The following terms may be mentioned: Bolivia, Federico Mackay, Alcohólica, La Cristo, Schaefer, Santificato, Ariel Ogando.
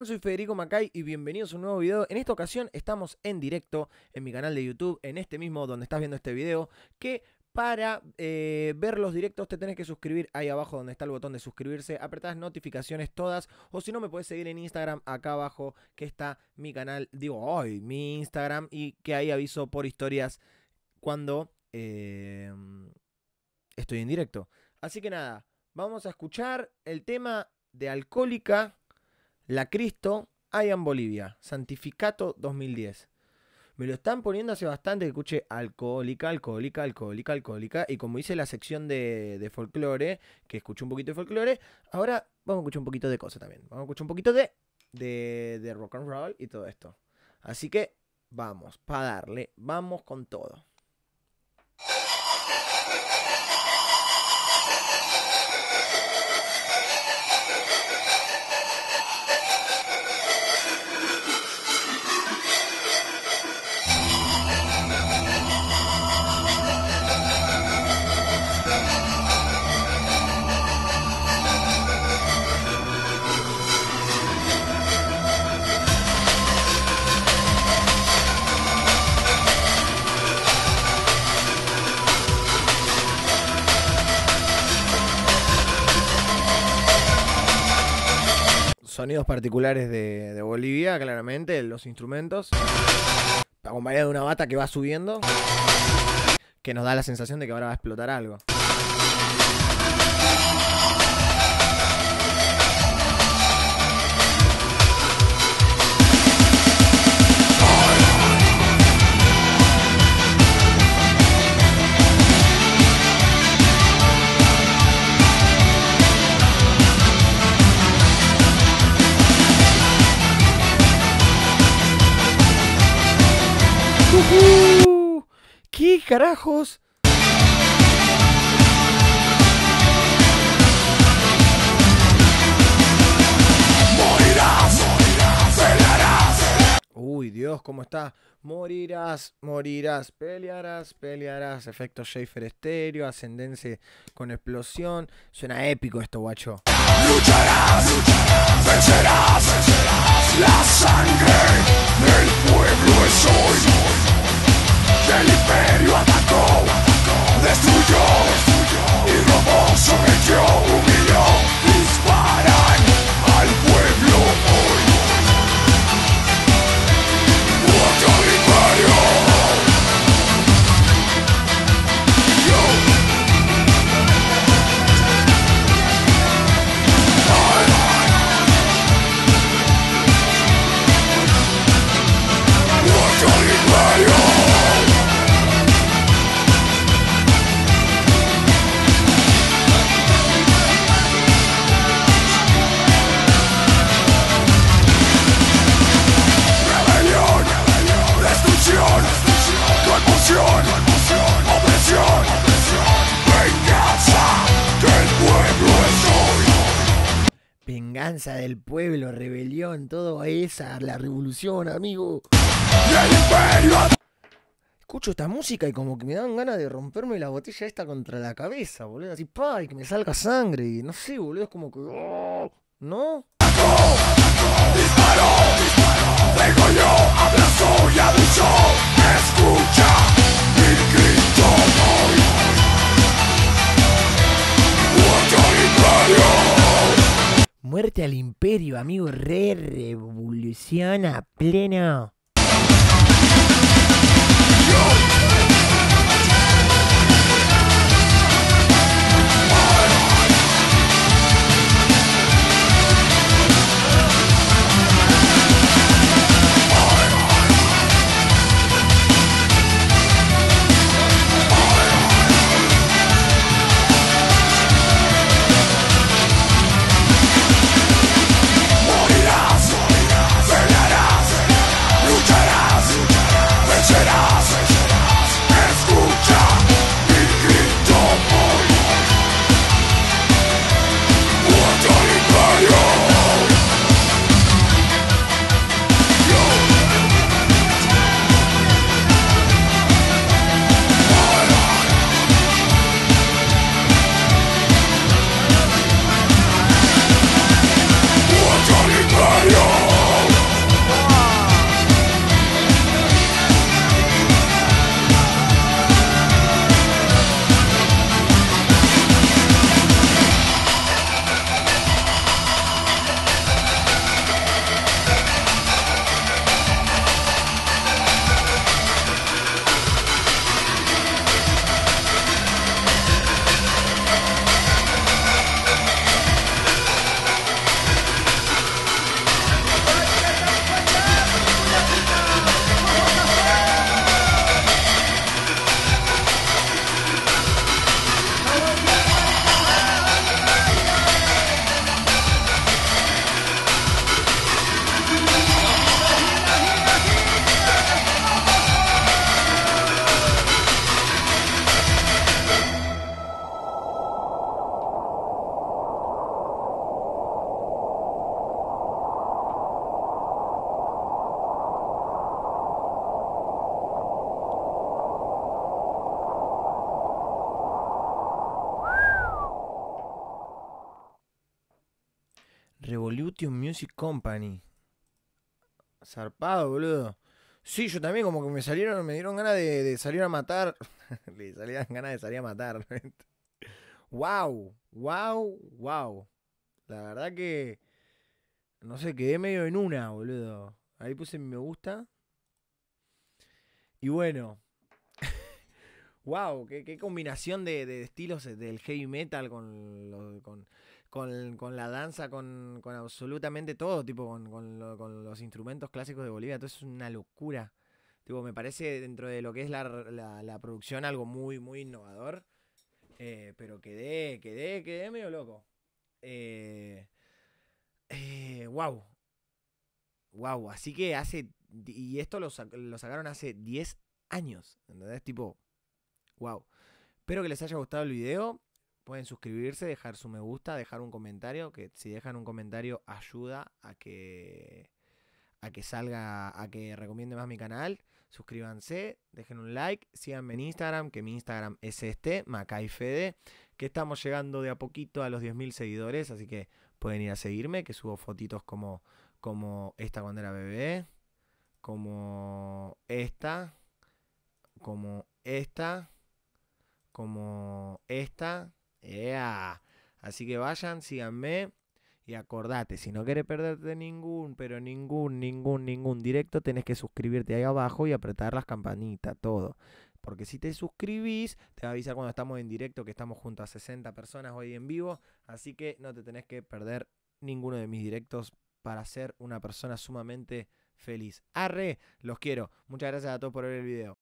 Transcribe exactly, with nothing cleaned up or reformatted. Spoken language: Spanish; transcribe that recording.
Soy Federico Mackay y bienvenidos a un nuevo video. En esta ocasión estamos en directo en mi canal de YouTube, en este mismo donde estás viendo este video, que para eh, ver los directos te tenés que suscribir ahí abajo donde está el botón de suscribirse, apretás notificaciones todas, o si no me podés seguir en Instagram acá abajo que está mi canal, digo hoy, mi Instagram, y que ahí aviso por historias cuando eh, estoy en directo. Así que nada, vamos a escuchar el tema de Alcohólica, La Cristo, I Am Bolivia, Santificato dos mil diez. Me lo están poniendo hace bastante que escuché Alcohólica, Alcohólica, Alcohólica, Alcohólica. Y como hice la sección de, de folclore, que escuché un poquito de folclore, ahora vamos a escuchar un poquito de cosas también. Vamos a escuchar un poquito de, de, de rock and roll y todo esto. Así que vamos, para darle, vamos con todo. Sonidos particulares de, de Bolivia, claramente, los instrumentos, acompañado de una bata que va subiendo, que nos da la sensación de que ahora va a explotar algo. Uh, ¿Qué carajos? Morirás, morirás, pelearás. Uy, Dios, ¿cómo está? Morirás, morirás, pelearás, pelearás. Efecto Schaefer estéreo, ascendencia con explosión. Suena épico esto, guacho. Lucharás, lucharás, vencerás, vencerás. La sangre del pueblo es hoy. El imperio atacó, destruyó, y robó, sometió, humilló. Disparan al pueblo hoy. ¡Muerto al imperio! ¡Muerto al imperio! Venganza del pueblo, rebelión, todo esa, la revolución, amigo. Escucho esta música y como que me dan ganas de romperme la botella esta contra la cabeza, boludo. Así, pa, y que me salga sangre y no sé, boludo, es como que... Oh, ¿no? Disparó, disparó, degolló, abrazó y abusó. Escucha mi grito hoy. Muerte al imperio. Muerte al imperio, amigo, re revolución a pleno. Serás, serás, Motion Music Company. Zarpado, boludo. Sí, yo también como que me salieron, me dieron ganas de, de salir a matar. Le salían ganas de salir a matar. Wow, wow, wow. La verdad que no sé, quedé medio en una, boludo. Ahí puse mi me gusta. Y bueno. Wow, qué, qué combinación de, de estilos del heavy metal con, lo, con, con, con la danza, con, con absolutamente todo, tipo, con, con, lo, con los instrumentos clásicos de Bolivia. Todo es una locura. Tipo, me parece dentro de lo que es la, la, la producción algo muy, muy innovador. Eh, pero quedé, quedé, quedé medio loco. Eh, eh, wow. Wow, así que hace... Y esto lo, sac, lo sacaron hace diez años, ¿entendés? Tipo... Wow. Espero que les haya gustado el video. Pueden suscribirse, dejar su me gusta, dejar un comentario, que si dejan un comentario ayuda a que a que salga, a que recomiende más mi canal. Suscríbanse, dejen un like, síganme en Instagram, que mi Instagram es este, MackayFede, que estamos llegando de a poquito a los diez mil seguidores, así que pueden ir a seguirme, que subo fotitos como como esta cuando era bebé, como esta, como esta, como esta, yeah. Así que vayan, síganme y acordate, si no querés perderte ningún, pero ningún, ningún, ningún directo, tenés que suscribirte ahí abajo y apretar las campanitas, todo. Porque si te suscribís, te va a avisar cuando estamos en directo, que estamos junto a sesenta personas hoy en vivo, así que no te tenés que perder ninguno de mis directos para ser una persona sumamente feliz. Arre, los quiero. Muchas gracias a todos por ver el video.